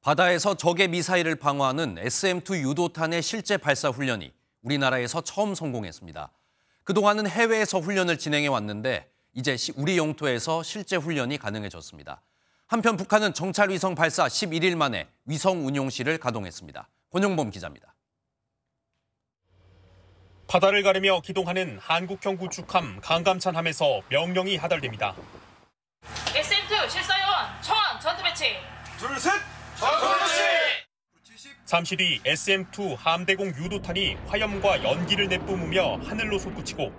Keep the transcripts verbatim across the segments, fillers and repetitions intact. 바다에서 적의 미사일을 방어하는 에스엠 투 유도탄의 실제 발사 훈련이 우리나라에서 처음 성공했습니다. 그동안은 해외에서 훈련을 진행해 왔는데 이제 우리 영토에서 실제 훈련이 가능해졌습니다. 한편 북한은 정찰위성 발사 십일 일 만에 위성 운용시를 가동했습니다. 권영범 기자입니다. 바다를 가르며 기동하는 한국형 구축함 강감찬함에서 명령이 하달됩니다. 에스엠 투 실사요원 청원 전투 배치! 둘, 셋! 잠시 뒤 에스엠 투 함대공 유도탄이 화염과 연기를 내뿜으며 하늘로 솟구치고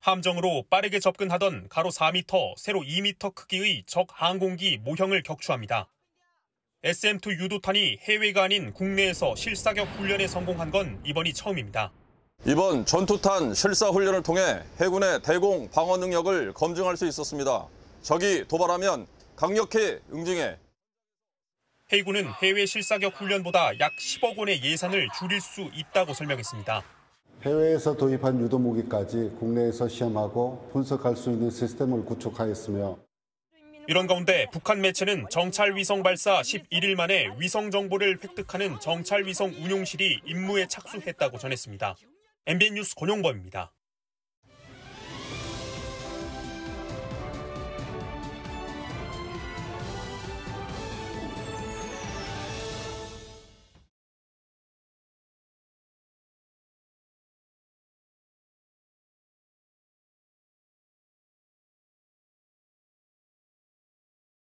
함정으로 빠르게 접근하던 가로 사 미터, 세로 이 미터 크기의 적 항공기 모형을 격추합니다. 에스엠 투 유도탄이 해외가 아닌 국내에서 실사격 훈련에 성공한 건 이번이 처음입니다. 이번 전투탄 실사 훈련을 통해 해군의 대공 방어 능력을 검증할 수 있었습니다. 적이 도발하면 강력히 응징해. 해군은 해외 실사격 훈련보다 약 십억 원의 예산을 줄일 수 있다고 설명했습니다. 해외에서 도입한 유도 무기까지 국내에서 시험하고 분석할 수 있는 시스템을 구축하였으며 이런 가운데 북한 매체는 정찰위성 발사 십일 일 만에 위성 정보를 획득하는 정찰위성 운용실이 임무에 착수했다고 전했습니다. 엠비엔 뉴스 권용범입니다.